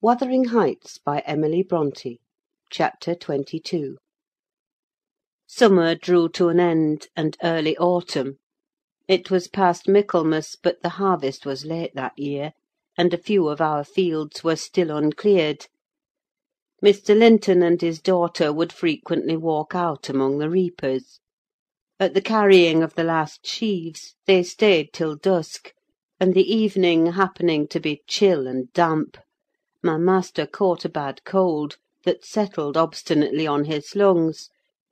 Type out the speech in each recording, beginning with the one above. Wuthering Heights by Emily Brontë. Chapter 22. Summer drew to an end, and early autumn. It was past Michaelmas, but the harvest was late that year, and a few of our fields were still uncleared. Mr. Linton and his daughter would frequently walk out among the reapers. At the carrying of the last sheaves they stayed till dusk, and the evening happening to be chill and damp, my master caught a bad cold that settled obstinately on his lungs,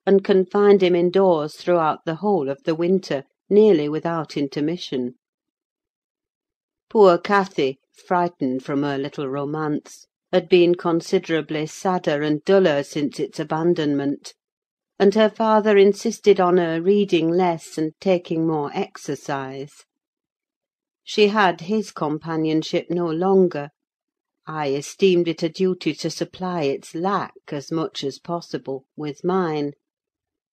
and confined him indoors throughout the whole of the winter, nearly without intermission. Poor Cathy, frightened from her little romance, had been considerably sadder and duller since its abandonment, and her father insisted on her reading less and taking more exercise. She had his companionship no longer. I esteemed it a duty to supply its lack, as much as possible, with mine.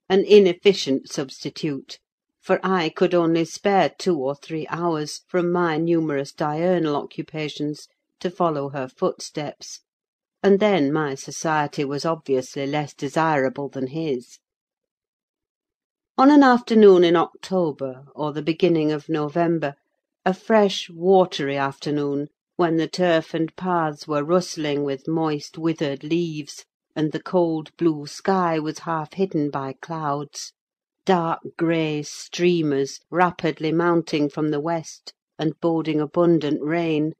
An inefficient substitute, for I could only spare 2 or 3 hours from my numerous diurnal occupations to follow her footsteps, and then my society was obviously less desirable than his. On an afternoon in October, or the beginning of November, a fresh, watery afternoon, when the turf and paths were rustling with moist, withered leaves, and the cold blue sky was half hidden by clouds, dark grey streamers rapidly mounting from the west and boding abundant rain,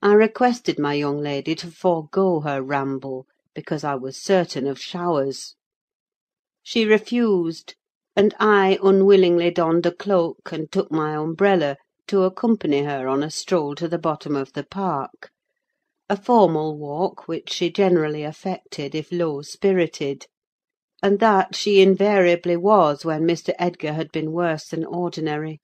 I requested my young lady to forego her ramble, because I was certain of showers. She refused, and I unwillingly donned a cloak and took my umbrella, to accompany her on a stroll to the bottom of the park, a formal walk which she generally affected if low-spirited, and that she invariably was when Mr. Edgar had been worse than ordinary,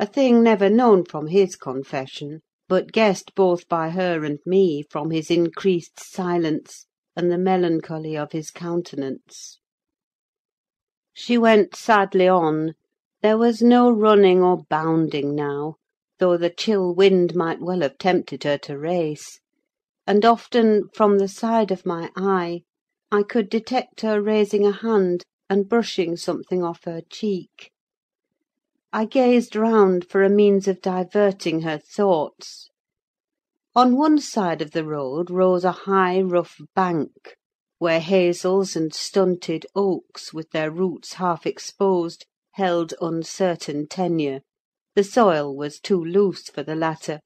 a thing never known from his confession, but guessed both by her and me from his increased silence and the melancholy of his countenance. She went sadly on. There was no running or bounding now, though the chill wind might well have tempted her to race, and often, from the side of my eye, I could detect her raising a hand and brushing something off her cheek. I gazed round for a means of diverting her thoughts. On one side of the road rose a high, rough bank, where hazels and stunted oaks, with their roots half exposed, held uncertain tenure. The soil was too loose for the latter,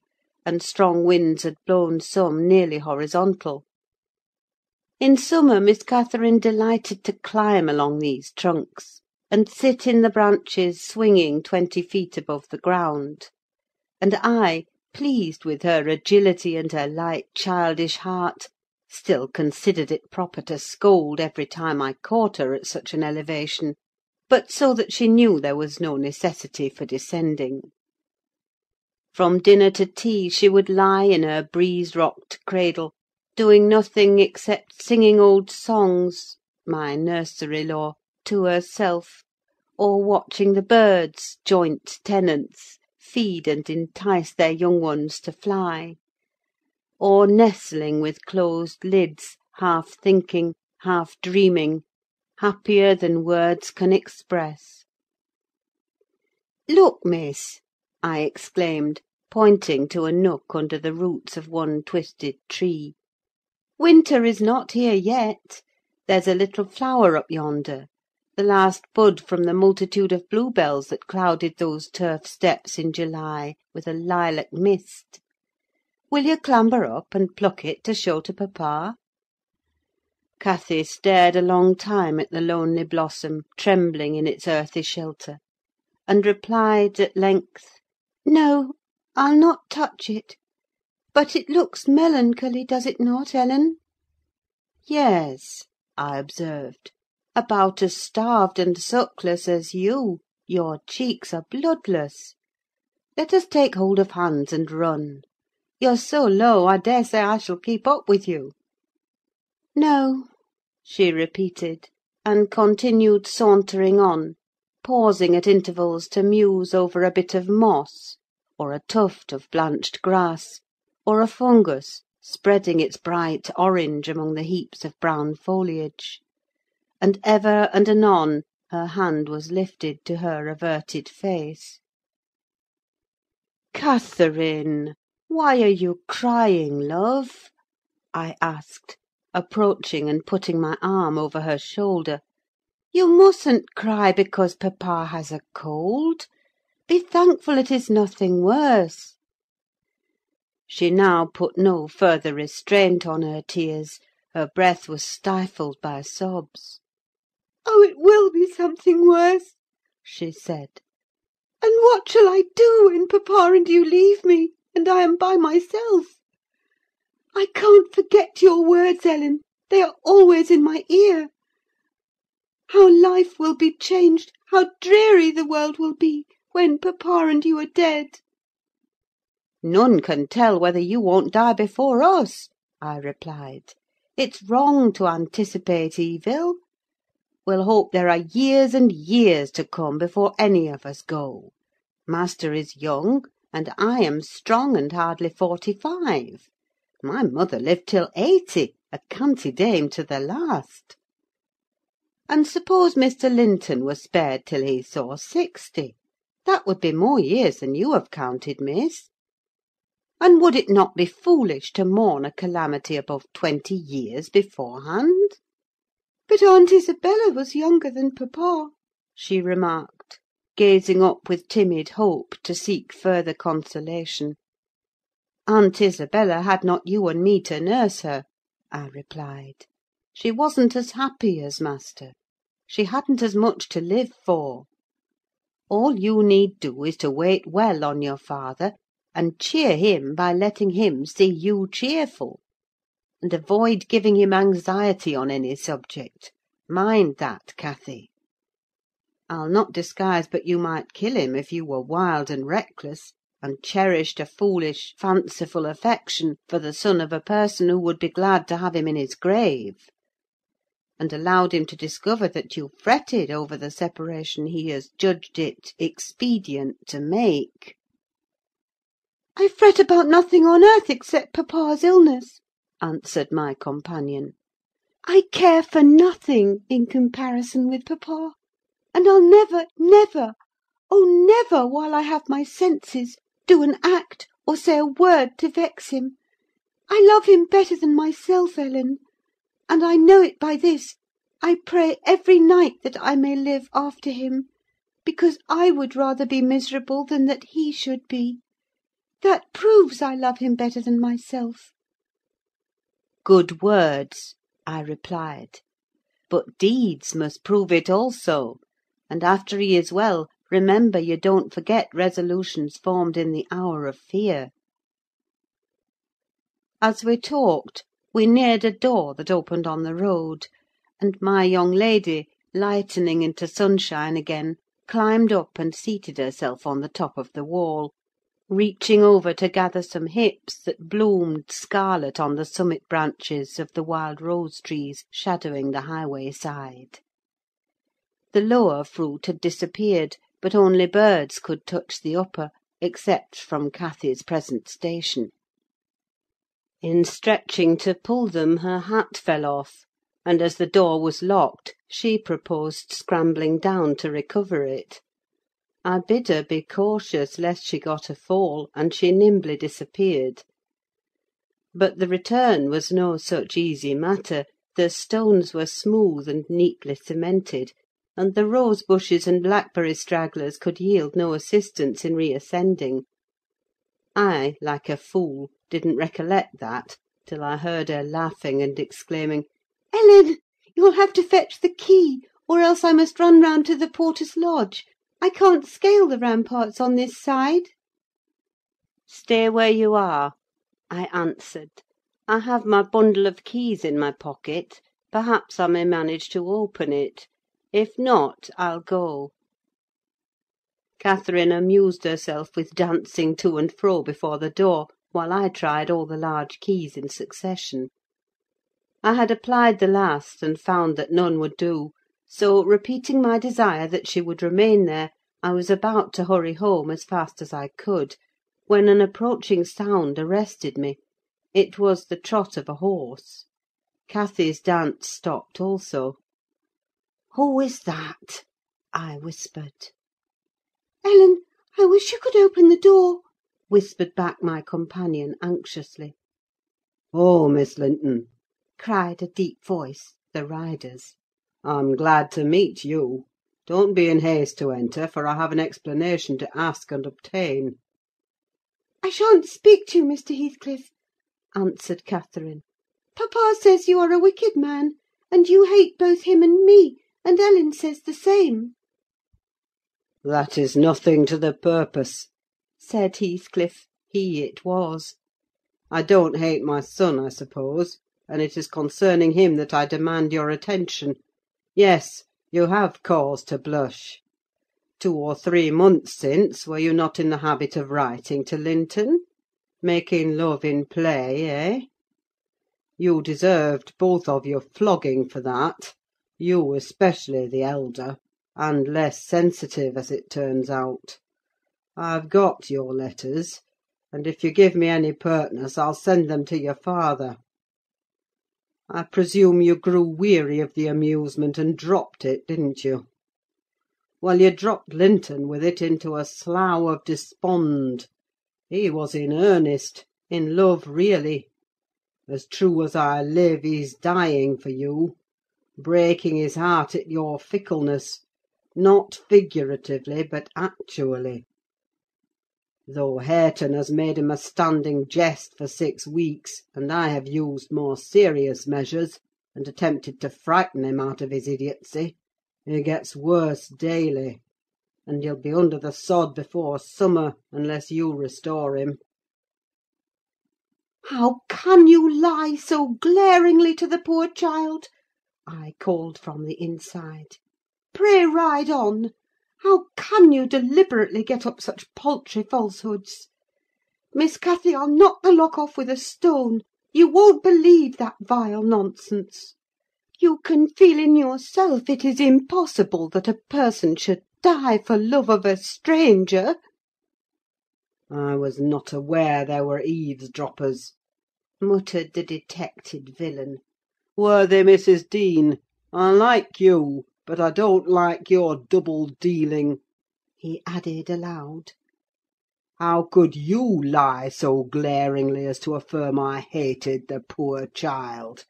and strong winds had blown some nearly horizontal. In summer Miss Catherine delighted to climb along these trunks, and sit in the branches swinging 20 feet above the ground, and I, pleased with her agility and her light childish heart, still considered it proper to scold every time I caught her at such an elevation, but so that she knew there was no necessity for descending. From dinner to tea she would lie in her breeze-rocked cradle, doing nothing except singing old songs, my nursery lore, to herself, or watching the birds, joint tenants, feed and entice their young ones to fly, or nestling with closed lids, half-thinking, half-dreaming, happier than words can express. "Look, miss!" I exclaimed, pointing to a nook under the roots of one twisted tree. "Winter is not here yet. There's a little flower up yonder, the last bud from the multitude of bluebells that clouded those turf steps in July with a lilac mist. Will you clamber up and pluck it to show to papa?" Cathy stared a long time at the lonely blossom, trembling in its earthy shelter, and replied at length, "No, I'll not touch it. But it looks melancholy, does it not, Ellen?" "Yes," I observed, "about as starved and suckless as you. Your cheeks are bloodless. Let us take hold of hands and run. You're so low, I dare say I shall keep up with you." "No," she repeated, and continued sauntering on, pausing at intervals to muse over a bit of moss, or a tuft of blanched grass, or a fungus spreading its bright orange among the heaps of brown foliage, and ever and anon her hand was lifted to her averted face. "Catherine, why are you crying, love?" I asked, approaching and putting my arm over her shoulder. "You mustn't cry because papa has a cold. Be thankful it is nothing worse." She now put no further restraint on her tears. Her breath was stifled by sobs. "Oh, it will be something worse," she said. "And what shall I do when papa and you leave me, and I am by myself? I can't forget your words, Ellen. They are always in my ear. How life will be changed, how dreary the world will be, when papa and you are dead." "None can tell whether you won't die before us," I replied. "It's wrong to anticipate evil. We'll hope there are years and years to come before any of us go. Master is young, and I am strong and hardly 45. My mother lived till 80, a canty dame to the last. And suppose Mr. Linton were spared till he saw 60. That would be more years than you have counted, miss. And would it not be foolish to mourn a calamity above 20 years beforehand?" "But Aunt Isabella was younger than papa," she remarked, gazing up with timid hope to seek further consolation. "Aunt Isabella had not you and me to nurse her," I replied. "She wasn't as happy as master. She hadn't as much to live for. All you need do is to wait well on your father, and cheer him by letting him see you cheerful, and avoid giving him anxiety on any subject. Mind that, Cathy. I'll not disguise but you might kill him if you were wild and reckless, and cherished a foolish, fanciful affection for the son of a person who would be glad to have him in his grave, and allowed him to discover that you fretted over the separation he has judged it expedient to make." "I fret about nothing on earth except papa's illness," answered my companion. "I care for nothing in comparison with papa, and I'll never, never, oh, never, while I have my senses, do an act or say a word to vex him. I love him better than myself, Ellen, and I know it by this. I pray every night that I may live after him, because I would rather be miserable than that he should be. That proves I love him better than myself." "Good words," I replied, "but deeds must prove it also, and after he is well, remember you don't forget resolutions formed in the hour of fear." As we talked, we neared a door that opened on the road, and my young lady, lightening into sunshine again, climbed up and seated herself on the top of the wall, reaching over to gather some hips that bloomed scarlet on the summit branches of the wild rose-trees shadowing the highway side. The lower fruit had disappeared, but only birds could touch the upper, except from Cathy's present station. In stretching to pull them, her hat fell off, and as the door was locked, she proposed scrambling down to recover it. I bid her be cautious lest she got a fall, and she nimbly disappeared. But the return was no such easy matter. The stones were smooth and neatly cemented, and the rose-bushes and blackberry stragglers could yield no assistance in reascending. I, like a fool, didn't recollect that till I heard her laughing and exclaiming, "Ellen, you'll have to fetch the key, or else I must run round to the porter's lodge. I can't scale the ramparts on this side." "Stay where you are," I answered. "I have my bundle of keys in my pocket. Perhaps I may manage to open it. If not, I'll go." Catherine amused herself with dancing to and fro before the door, while I tried all the large keys in succession. I had applied the last, and found that none would do, so, repeating my desire that she would remain there, I was about to hurry home as fast as I could, when an approaching sound arrested me. It was the trot of a horse. Cathy's dance stopped also. "Who is that?" I whispered. "Ellen, I wish you could open the door," whispered back my companion anxiously. "Oh, Miss Linton," cried a deep voice, the rider's, "I'm glad to meet you. Don't be in haste to enter, for I have an explanation to ask and obtain." "I shan't speak to you, Mr. Heathcliff," answered Catherine. "Papa says you are a wicked man, and you hate both him and me, and Ellen says the same." "That is nothing to the purpose," said Heathcliff. He it was. "I don't hate my son, I suppose, and it is concerning him that I demand your attention. Yes, you have cause to blush. 2 or 3 months since, were you not in the habit of writing to Linton? Making love in play, eh? You deserved both of you flogging for that, you especially the elder, and less sensitive, as it turns out. I've got your letters, and if you give me any pertness, I'll send them to your father. I presume you grew weary of the amusement and dropped it, didn't you? Well, you dropped Linton with it into a slough of despond. He was in earnest, in love really. As true as I live, he's dying for you, breaking his heart at your fickleness, not figuratively, but actually. Though Hareton has made him a standing jest for 6 weeks, and I have used more serious measures, and attempted to frighten him out of his idiocy, he gets worse daily, and he'll be under the sod before summer, unless you restore him." "How can you lie so glaringly to the poor child?" I called from the inside. "Pray ride on. How can you deliberately get up such paltry falsehoods? Miss Cathy, I'll knock the lock off with a stone. You won't believe that vile nonsense. You can feel in yourself it is impossible that a person should die for love of a stranger." "I was not aware there were eavesdroppers," muttered the detected villain. "Worthy Mrs. Dean, I like you, but I don't like your double-dealing," he added aloud. "How could you lie so glaringly as to affirm I hated the poor child,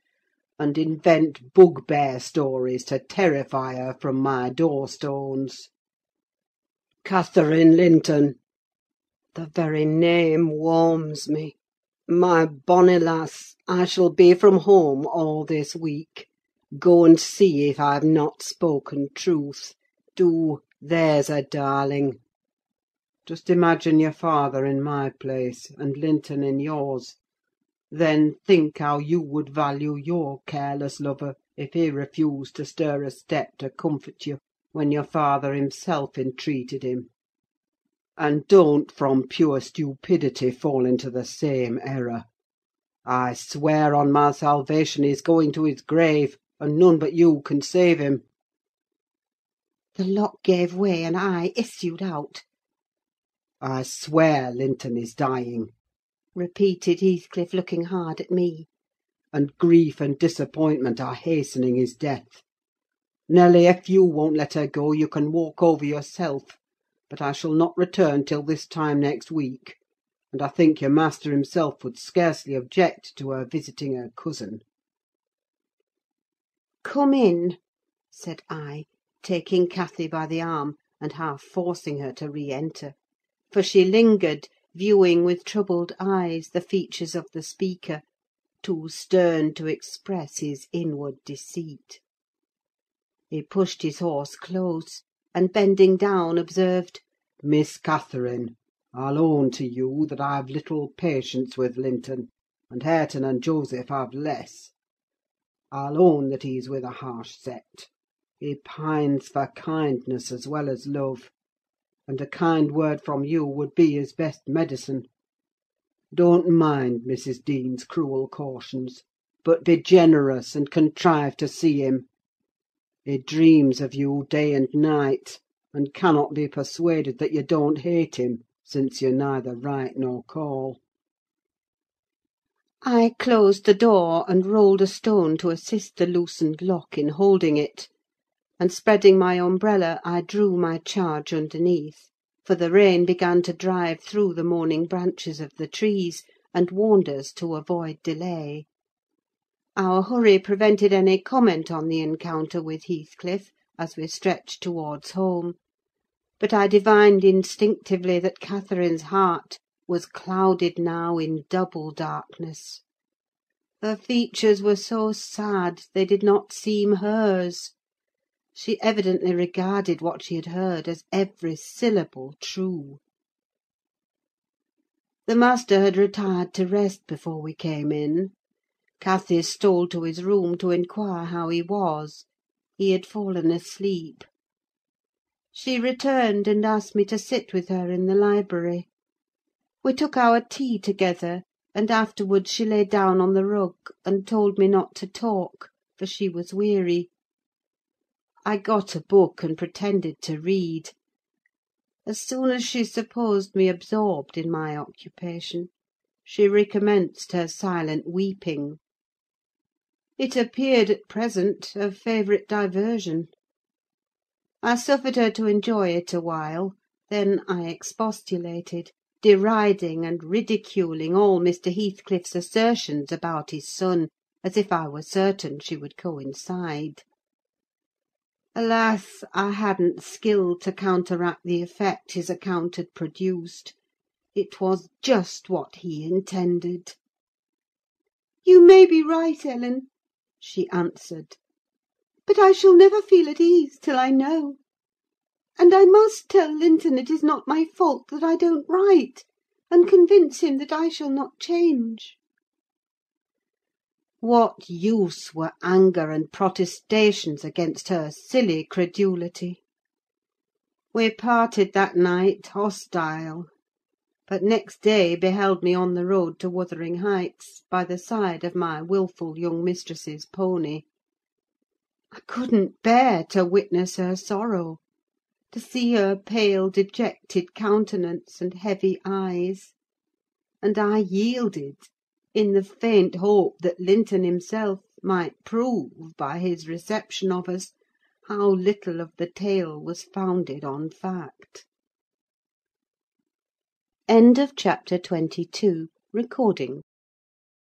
and invent bugbear stories to terrify her from my doorstones? Catherine Linton! The very name warms me. My bonny lass, I shall be from home all this week. Go and see if I've not spoken truth. Do, there's a darling. Just imagine your father in my place, and Linton in yours. Then think how you would value your careless lover if he refused to stir a step to comfort you when your father himself entreated him. And don't, from pure stupidity, fall into the same error. I swear on my salvation he's going to his grave, and none but you can save him." The lock gave way, and I issued out. "I swear Linton is dying," repeated Heathcliff, looking hard at me, "and grief and disappointment are hastening his death. Nelly, if you won't let her go, you can walk over yourself, but I shall not return till this time next week, and I think your master himself would scarcely object to her visiting her cousin." "Come in," said I, taking Cathy by the arm and half forcing her to re-enter, for she lingered, viewing with troubled eyes the features of the speaker, too stern to express his inward deceit. He pushed his horse close, and bending down, observed, "Miss Catherine, I'll own to you that I've little patience with Linton, and Hareton and Joseph have less. I'll own that he's with a harsh set. He pines for kindness as well as love, and a kind word from you would be his best medicine. Don't mind Mrs. Dean's cruel cautions, but be generous and contrive to see him. He dreams of you day and night, and cannot be persuaded that you don't hate him, since you neither write nor call." I closed the door, and rolled a stone to assist the loosened lock in holding it, and spreading my umbrella, I drew my charge underneath, for the rain began to drive through the morning branches of the trees, and warned us to avoid delay. Our hurry prevented any comment on the encounter with Heathcliff as we stretched towards home, but I divined instinctively that Catherine's heart was clouded now in double darkness. Her features were so sad they did not seem hers. She evidently regarded what she had heard as every syllable true. The master had retired to rest before we came in. Cathy stole to his room to inquire how he was. He had fallen asleep. She returned and asked me to sit with her in the library. We took our tea together, and afterwards she lay down on the rug, and told me not to talk, for she was weary. I got a book and pretended to read. As soon as she supposed me absorbed in my occupation, she recommenced her silent weeping. It appeared at present her favourite diversion. I suffered her to enjoy it awhile, then I expostulated, deriding and ridiculing all Mr. Heathcliff's assertions about his son, as if I were certain she would coincide. Alas, I hadn't skill to counteract the effect his account had produced. It was just what he intended. "You may be right, Ellen," she answered, "but I shall never feel at ease till I know. And I must tell Linton it is not my fault that I don't write, and convince him that I shall not change." What use were anger and protestations against her silly credulity? We parted that night hostile, but next day beheld me on the road to Wuthering Heights, by the side of my wilful young mistress's pony. I couldn't bear to witness her sorrow, to see her pale, dejected countenance and heavy eyes, and I yielded, in the faint hope that Linton himself might prove, by his reception of us, how little of the tale was founded on fact. End of chapter 22. Recording.